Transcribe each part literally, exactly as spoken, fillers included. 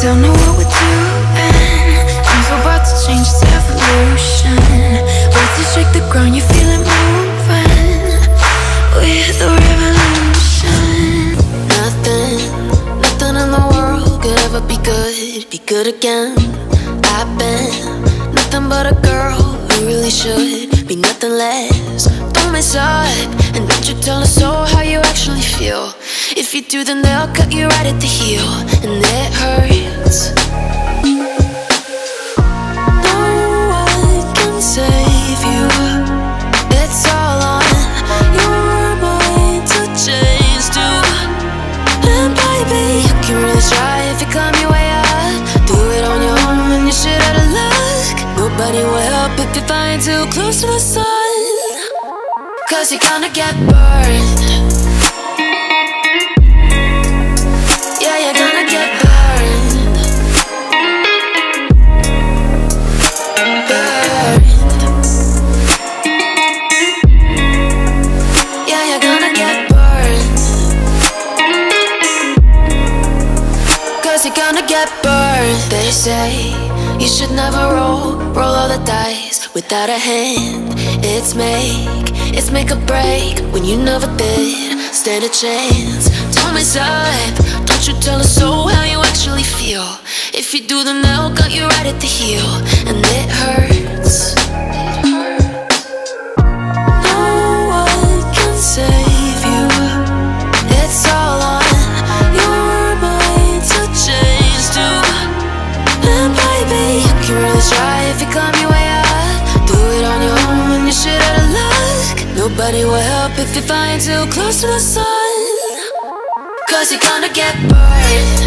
Don't know what we're doing. Things are about to change, it's evolution. Once you shake the ground, you feel it moving with the revolution. Nothing, nothing in the world could ever be good, be good again. I've been nothing but a girl who really should be nothing less. Don't mess up, and don't you tell a soul how you actually feel. If you do, then they'll cut you right at the heel, and it hurts. No one can save you. It's all on your mind to change too. And baby, you can really try if you climb your way up. Do it on your own when you're shit out of luck. Nobody will help if you're flying too close to the sun, 'cause you're gonna get burned. They say you should never roll, roll all the dice without a hand. It's make, it's make or break when you never did stand a chance. Don't mess up, don't you tell a soul how you actually feel. If you do, then they'll cut you right at the heel, and it hurts. Nobody will help if you're flying too close to the sun, 'cause you're gonna get burned.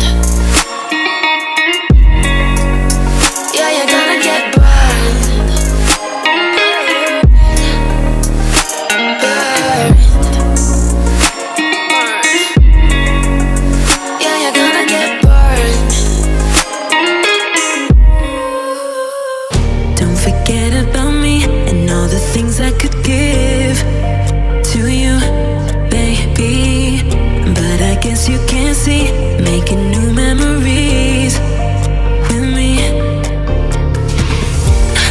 Yeah, you're gonna get burned. Burned. Yeah, you're gonna get burned. Don't forget about me and all the things I could give to you, baby, but I guess you can't see making new memories with me.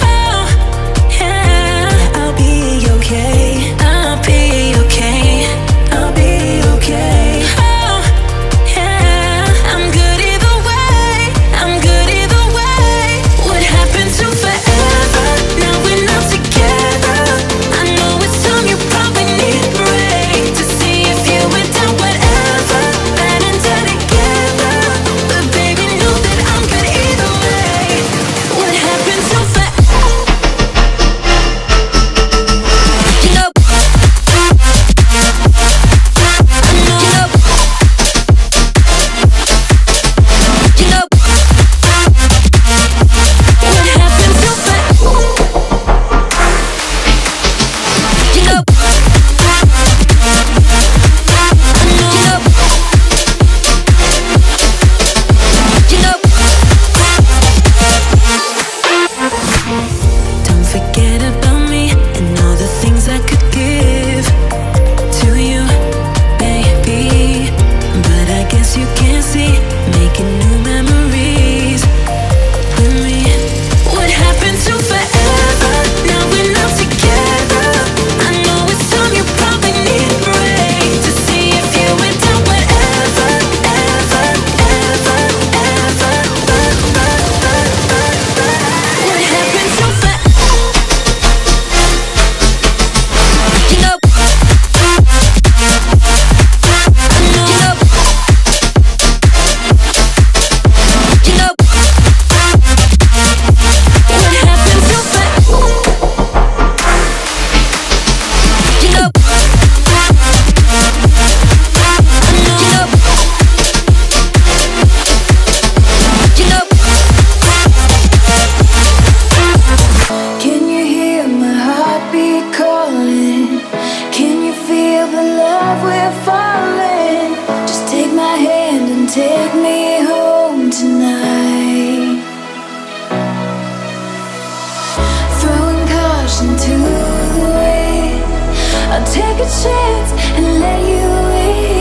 Oh, yeah, I'll be okay, I'll be okay, I'll be okay. Oh, yeah, I'm good either way, I'm good either way. What happened to forever? Now we're not together, I know it's attention to it. I'll take a chance and let you in.